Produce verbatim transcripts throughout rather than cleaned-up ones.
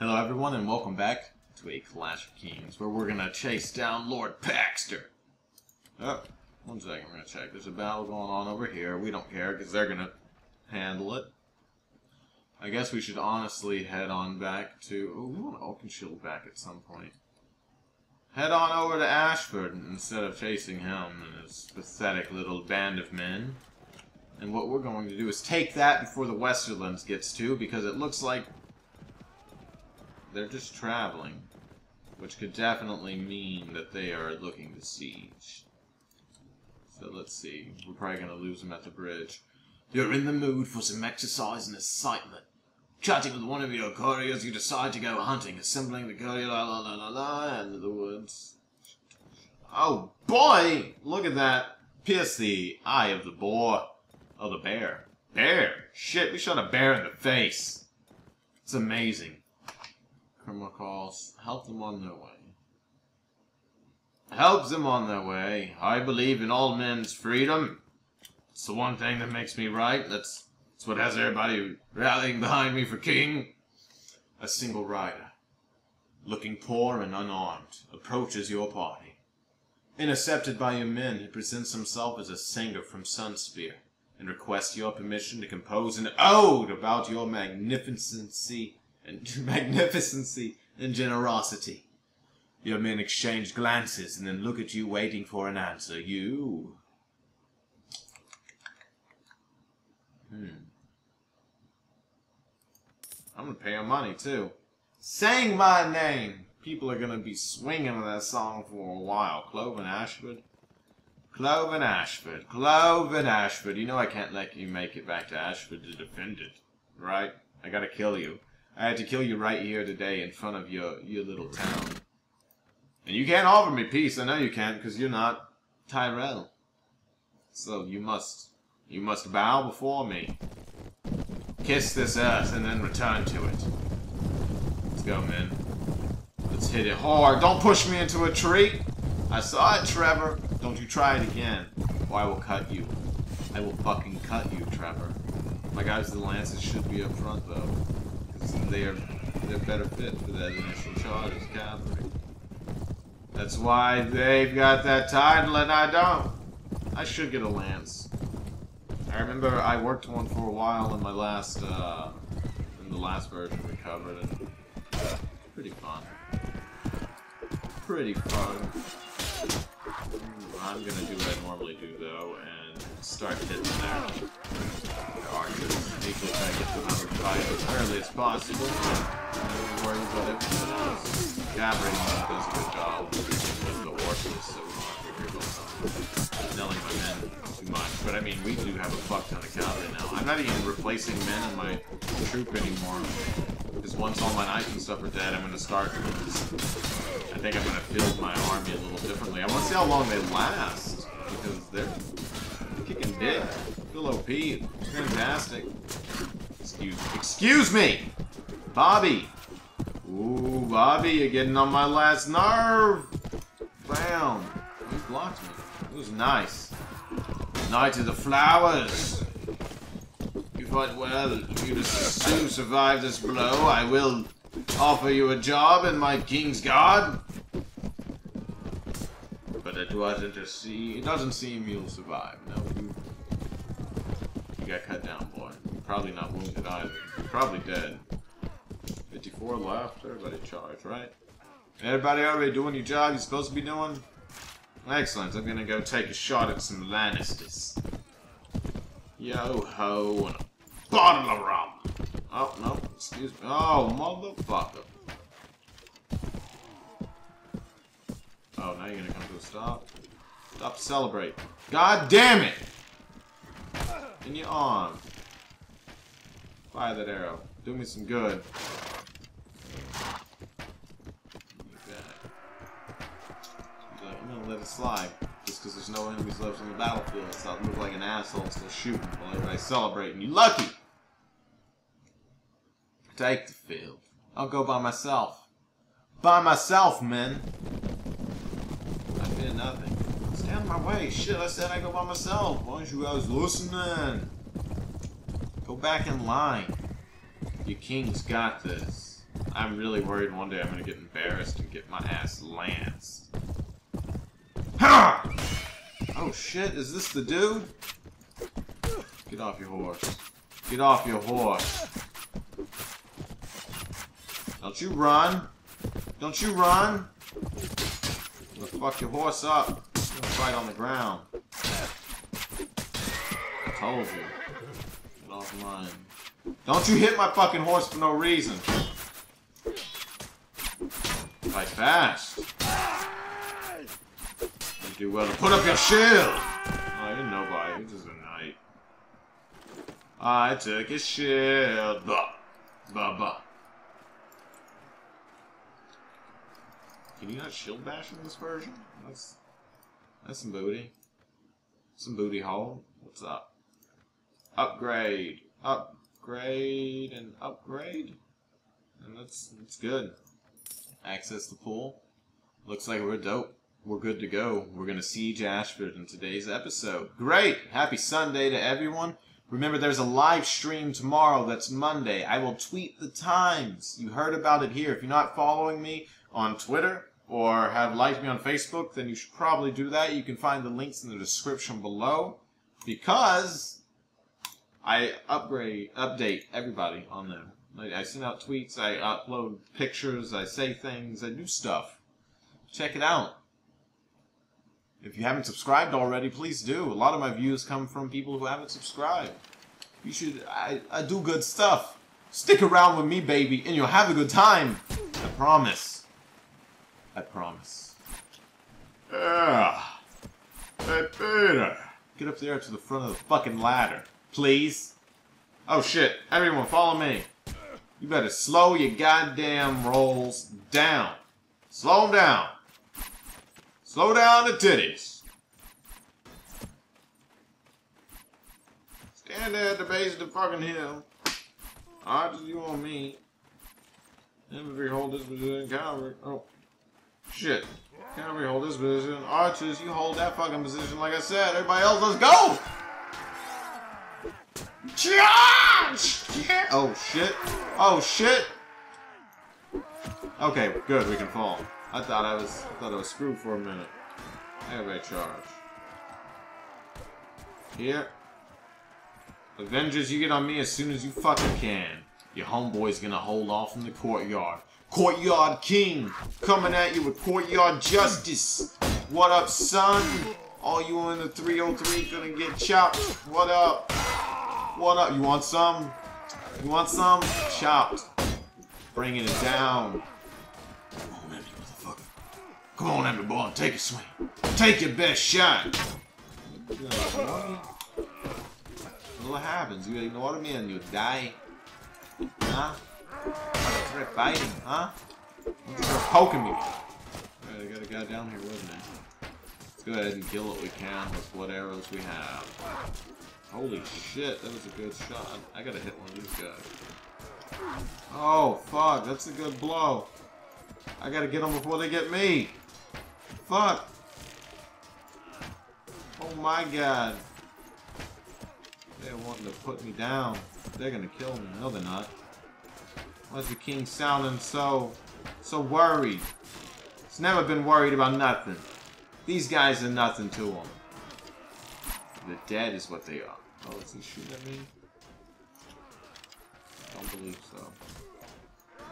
Hello everyone and welcome back to A Clash of Kings, where we're gonna chase down Lord Paxter. Oh, one second, we're gonna check. There's a battle going on over here. We don't care because they're gonna handle it. I guess we should honestly head on back to... Oh, we want Oakenshield back at some point. Head on over to Ashford instead of chasing him and his pathetic little band of men. And what we're going to do is take that before the Westerlands gets to, because it looks like they're just traveling, which could definitely mean that they are looking to siege. So let's see. We're probably going to lose them at the bridge. You're in the mood for some exercise and excitement. Chatting with one of your couriers, you decide to go hunting, assembling the courier, la la la la la, and the woods. Oh boy! Look at that. Pierce the eye of the boar. Oh, the bear. Bear! Shit, we shot a bear in the face. It's amazing. Criminal calls. Help them on their way. Helps them on their way. I believe in all men's freedom. It's the one thing that makes me right. That's, that's what has everybody rallying behind me for king. A single rider, looking poor and unarmed, approaches your party. Intercepted by your men, he presents himself as a singer from Sunsphere and requests your permission to compose an ode about your magnificency and magnificency and generosity. Your men exchange glances and then look at you, waiting for an answer. You... Hmm. I'm gonna pay him money too. Sang my name. People are gonna be swinging that song for a while. Clove and Ashford. Clove and Ashford. Clove and Ashford. You know I can't let you make it back to Ashford to defend it, right? I gotta kill you. I had to kill you right here today in front of your your little town. And you can't offer me peace. I know you can't, because you're not Tyrell. So you must. You must bow before me, kiss this earth, and then return to it. Let's go, man. Let's hit it hard. Don't push me into a tree. I saw it, Trevor. Don't you try it again, or I will cut you. I will fucking cut you, Trevor. My guys, the Lancers should be up front, though, because they are, they're better fit for that initial charge as cavalry. That's why they've got that title, and I don't. I should get a lance. I remember I worked one for a while in my last, uh, in the last version we covered, and uh, pretty fun. Pretty fun. I'm gonna do what I normally do, though, and start hitting their archers. Equally try to get them out of the fight as early as possible. Don't worry about everything else. Gathering does a good job with the horses, so we don't have to worry about nailing my men too much. But I mean, we do have a fuck ton of cavalry now. I'm not even replacing men in my troop anymore, because once all my knights and stuff are dead, I'm gonna start. I think I'm gonna build my army a little differently. I want to see how long they last, because they're kicking dick. Still O P. Fantastic. Excuse me. Excuse me, Bobby. Ooh, Bobby, you're getting on my last nerve. Bam. He blocked me. It was nice. Knight of the Flowers! You fight well. If you do survive this blow, I will offer you a job in my king's guard. But it wasn't a see. It doesn't seem you'll survive. No, you, you got cut down, boy. You're probably not wounded either. You're probably dead. fifty-four left. Everybody charge, right? Everybody already doing your job you're supposed to be doing? Excellent, I'm gonna go take a shot at some Lannisters. Yo ho, and a bottle of rum! Oh, no, excuse me. Oh, motherfucker. Oh, now you're gonna come to a stop. Stop, celebrate. God damn it! In your arm. Fire that arrow. Do me some good. Let it slide, just because there's no enemies left on the battlefield, so I'll look like an asshole and still shooting while everybody's celebrating. You lucky! Take the field. I'll go by myself. By myself, men! I fear nothing. It's down my way. Shit, I said I go by myself. Why don't you guys listen, then? back in line. You kings got this. I'm really worried one day I'm gonna get embarrassed and get my ass lanced. Ha! Oh shit, is this the dude? Get off your horse. Get off your horse. Don't you run. Don't you run. I'm gonna fuck your horse up. I'm gonna fight on the ground. I told you. Get off mine. Don't you hit my fucking horse for no reason. Fight fast. You do well to put up your shield. Oh, you're nobody. You're just a knight. I took his shield. Buh. Buh, buh. Can you not shield bash in this version? That's that's some booty. Some booty hole. What's up? Upgrade. Upgrade and upgrade. And that's that's good. Access the pool. Looks like we're dope. We're good to go. We're gonna siege Ashford in today's episode. Great! Happy Sunday to everyone. Remember, there's a live stream tomorrow. That's Monday. I will tweet the times. You heard about it here. If you're not following me on Twitter or have liked me on Facebook, then you should probably do that. You can find the links in the description below, because I upgrade, update everybody on them. I send out tweets, I upload pictures, I say things, I do stuff. Check it out. If you haven't subscribed already, please do. A lot of my views come from people who haven't subscribed. You should, I, I do good stuff. Stick around with me, baby, and you'll have a good time. I promise. I promise. Ugh. Hey, Peter! Get up there to the front of the fucking ladder, please. Oh shit, everyone follow me. You better slow your goddamn rolls down. Slow them down. Slow down the titties. Stand there at the base of the fucking hill. Odds you on me. Infantry hold this position, cavalry. Oh. Shit. Can't we hold this position? Archers, you hold that fucking position like I said. Everybody else, let's go! Charge! Yeah. Oh, shit. Oh, shit! Okay, good. We can fall. I thought I was I thought I was screwed for a minute. Everybody charge. Here. Avengers, you get on me as soon as you fucking can. Your homeboy's gonna hold off in the courtyard. Courtyard King, coming at you with Courtyard Justice. What up, son? All you in the three oh three gonna get chopped. What up? What up? You want some? You want some? Chopped. Bringing it down. Come on, Emmy, motherfucker. Come on, Emmy boy, and take a swing. Take your best shot. What happens? You ignore me and you die. Huh? Try fighting, huh? Don't you start poking me. Alright, I gotta go down here, wouldn't I? Let's go ahead and kill what we can with what arrows we have. Holy shit, that was a good shot. I gotta hit one of these guys. Oh, fuck, that's a good blow. I gotta get them before they get me. Fuck. Oh my god. They're wanting to put me down. They're gonna kill me. No, they're not. Why is the king sounding so, so worried? He's never been worried about nothing. These guys are nothing to him. The dead is what they are. Oh, is he shooting at me? I don't believe so.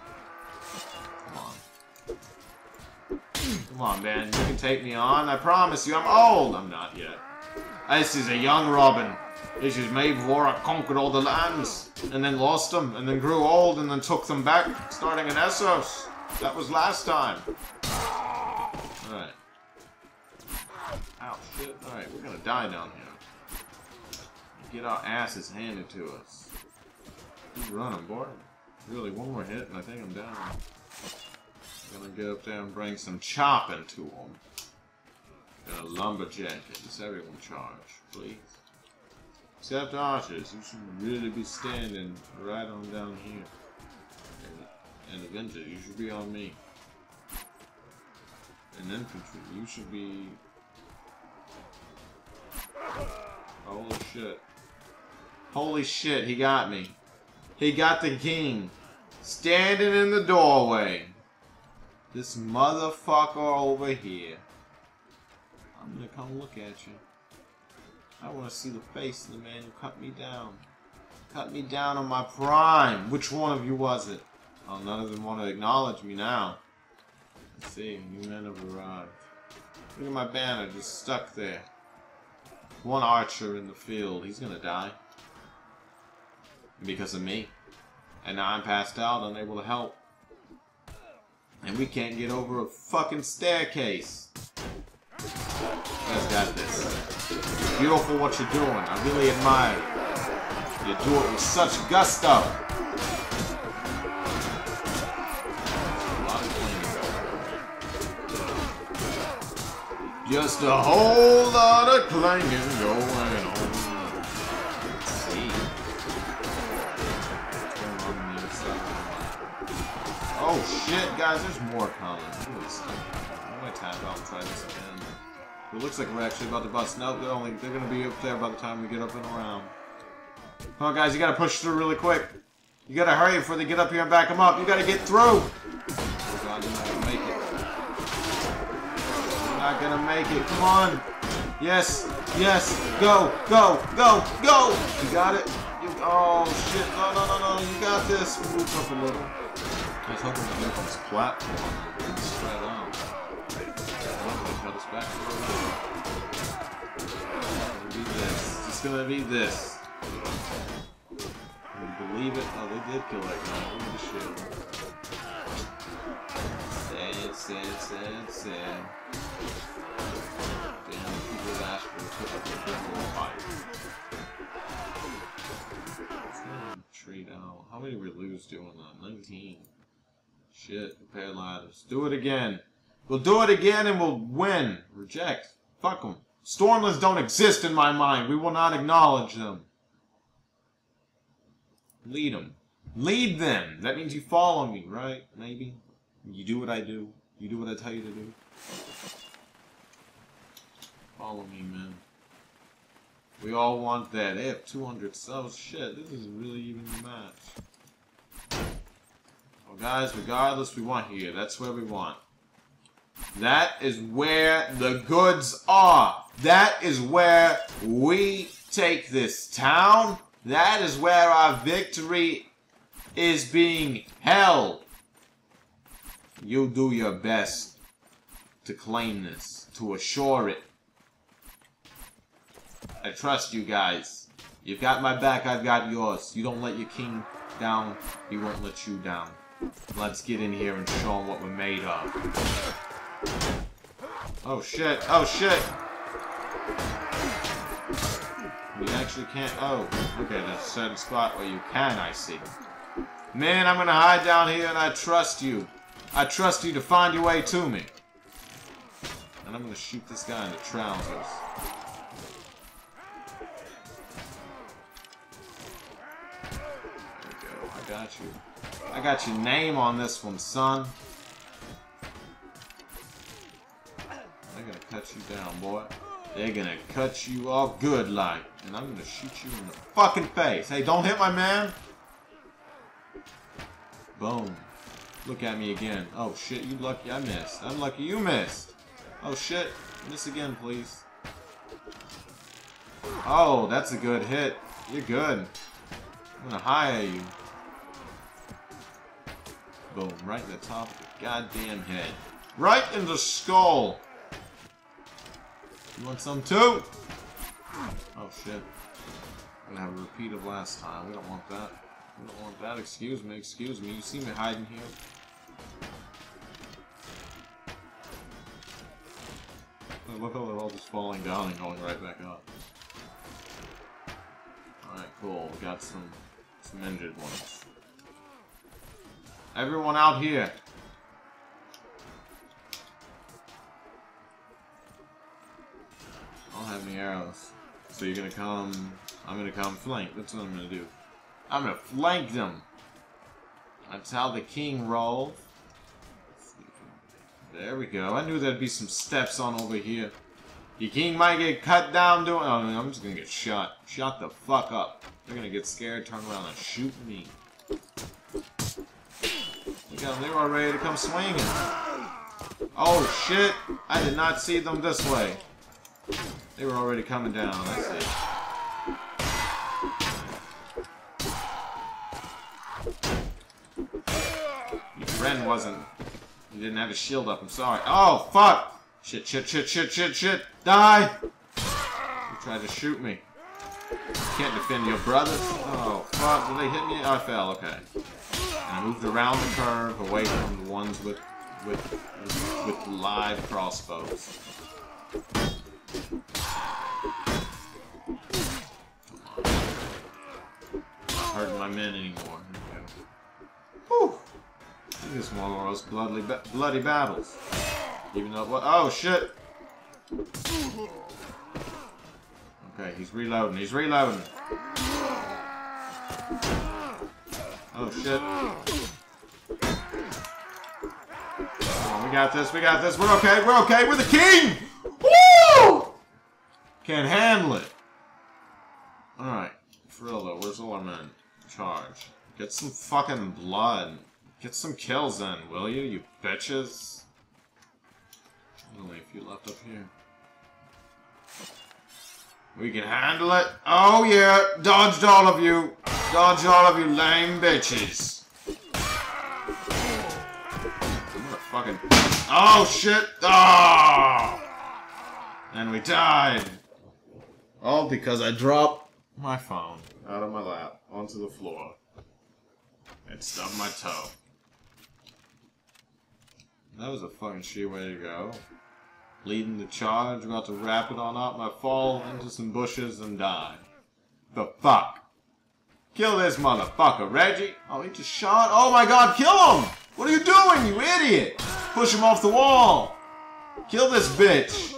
Come on. Come on, man. You can take me on. I promise you, I'm old. I'm not yet. This is a young Robin. This is me before I conquered all the lands, and then lost them, and then grew old, and then took them back, starting in Essos. That was last time. Alright. Ow, shit. Alright, we're gonna die down here. Get our asses handed to us. Keep running, boy. Really, one more hit, and I think I'm down. I'm gonna get up there and bring some chopping to them. Gonna lumberjack it. Just everyone charge, please. Except archers, you should really be standing right on down here. And, and Avengers, you should be on me. And infantry, you should be... Holy shit. Holy shit, he got me. He got the king. Standing in the doorway. This motherfucker over here. I'm gonna come look at you. I wanna see the face of the man who cut me down. Cut me down on my prime. Which one of you was it? Oh, none of them want to acknowledge me now. Let's see, new men have arrived. Look at my banner, just stuck there. One archer in the field, he's gonna die. Because of me. And now I'm passed out, unable to help. And we can't get over a fucking staircase. Guys got this. It's beautiful what you're doing. I really admire it. You do it with such gusto. A lot of clanging. Just a whole lot of clanging going on. Oh shit, guys, there's more coming. I'm gonna tap out and try this again. It looks like we're actually about to bust. No, they're only they're gonna be up there by the time we get up and around. Come on, guys, you gotta push through really quick. You gotta hurry before they get up here and back them up. You gotta get through. Oh god, you're not gonna make it. You're not gonna make it. Come on. Yes, yes, go, go, go, go. You got it. You, oh shit, no, no, no, no. You got this. Move up a little. I was hoping to get on this platform and straight on. Hopefully cut us back for a little bit. It's gonna be this. It's gonna be this. Can you believe it? Oh, they did kill that guy. Look at the shield. Sad, sad, sad, sad. Damn, the people of Ashford took up a big old fight. It's not a treat out. How many we lose doing that? nineteen. Shit, repair ladders. Do it again. We'll do it again and we'll win. Reject. Fuck them. Stormlings don't exist in my mind. We will not acknowledge them. Lead them. Lead them. That means you follow me, right? Maybe. You do what I do. You do what I tell you to do. Follow me, man. We all want that. They have two hundred subs. Shit, this is really even the match. Well, guys, regardless, we want here. That's where we want. That is where the goods are. That is where we take this town. That is where our victory is being held. You do your best to claim this, to assure it. I trust you guys. You've got my back, I've got yours. You don't let your king down, he won't let you down. Let's get in here and show them what we're made of. Oh shit, oh shit! We actually can't, oh, okay, there's a certain spot where you can, I see. Man, I'm gonna hide down here and I trust you. I trust you to find your way to me. And I'm gonna shoot this guy in the trousers. I got you. I got your name on this one, son. They're gonna cut you down, boy. They're gonna cut you off good like. And I'm gonna shoot you in the fucking face. Hey, don't hit my man. Boom. Look at me again. Oh shit, you lucky I missed. I'm lucky you missed. Oh shit. Miss again, please. Oh, that's a good hit. You're good. I'm gonna hire you. Boom, right in the top of the goddamn head. Right in the skull! You want some too? Oh shit. I'm gonna have a repeat of last time. We don't want that. We don't want that. Excuse me, excuse me. You see me hiding here? I love how they're all just falling down and going right back up. Alright, cool. We got some, some injured ones. Everyone out here. I don't have any arrows. So you're gonna come... I'm gonna come flank. That's what I'm gonna do. I'm gonna flank them. That's how the king rolled. There we go. I knew there'd be some steps on over here. Your king might get cut down doing... Oh, I'm just gonna get shot. Shot the fuck up. They're gonna get scared, turn around and shoot me. Look at them, they were ready to come swinging. Oh shit! I did not see them this way. They were already coming down, I see. Your friend wasn't... He didn't have his shield up, I'm sorry. Oh, fuck! Shit, shit, shit, shit, shit, shit! Die! You tried to shoot me. You can't defend your brother. Oh, fuck, did they hit me? I fell, okay. And I moved around the curve, away from the ones with... With, with, with live crossbows. Not hurting my men anymore. Whew! Look at this, one of those bloody, bloody battles. Even though, what? Oh shit! Okay, he's reloading. He's reloading. Oh shit! We got this, we got this, we're okay, we're okay, we're the king! Woo! Can't handle it. Alright, for real though, where's all our men? Charge. Get some fucking blood. Get some kills in, will you, you bitches? Only a few left up here. We can handle it. Oh yeah, dodged all of you. Dodged all of you lame bitches. Fucking. Oh shit! Oh! And we died! All because I dropped my phone out of my lap onto the floor and stubbed my toe. That was a fucking shitty way to go. Leading the charge, about to wrap it on up, I fall into some bushes and die. The fuck? Kill this motherfucker, Reggie! Oh, he just shot. Oh my god, kill him! What are you doing, you idiot? Push him off the wall! Kill this bitch!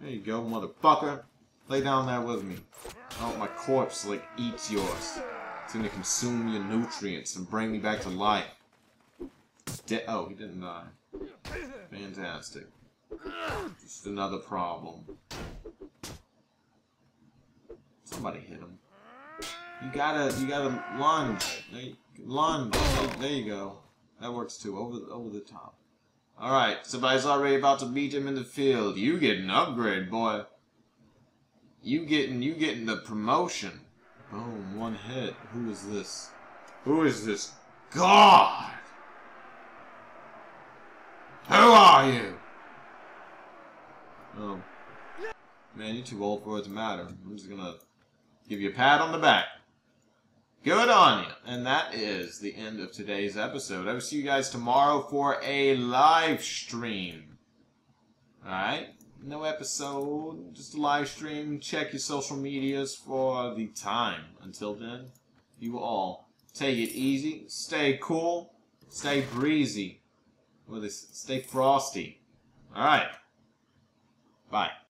There you go, motherfucker. Lay down there with me. I hope my corpse, like, eats yours. It's gonna consume your nutrients and bring me back to life. De- oh, he didn't die. Fantastic. Just another problem. Somebody hit him. You gotta, you gotta lunge. There you, lunge. There you go. That works too, over the, over the top. Alright, somebody's already about to beat him in the field. You get an upgrade, boy. You getting, you getting the promotion. Boom, one hit. Who is this? Who is this? God! Who are you? Oh. Man, you're too old for it to matter. I'm just gonna give you a pat on the back. Good on you. And that is the end of today's episode. I will see you guys tomorrow for a live stream. Alright? No episode, just a live stream. Check your social medias for the time. Until then, you all take it easy. Stay cool. Stay breezy. Or stay frosty. Alright. Bye.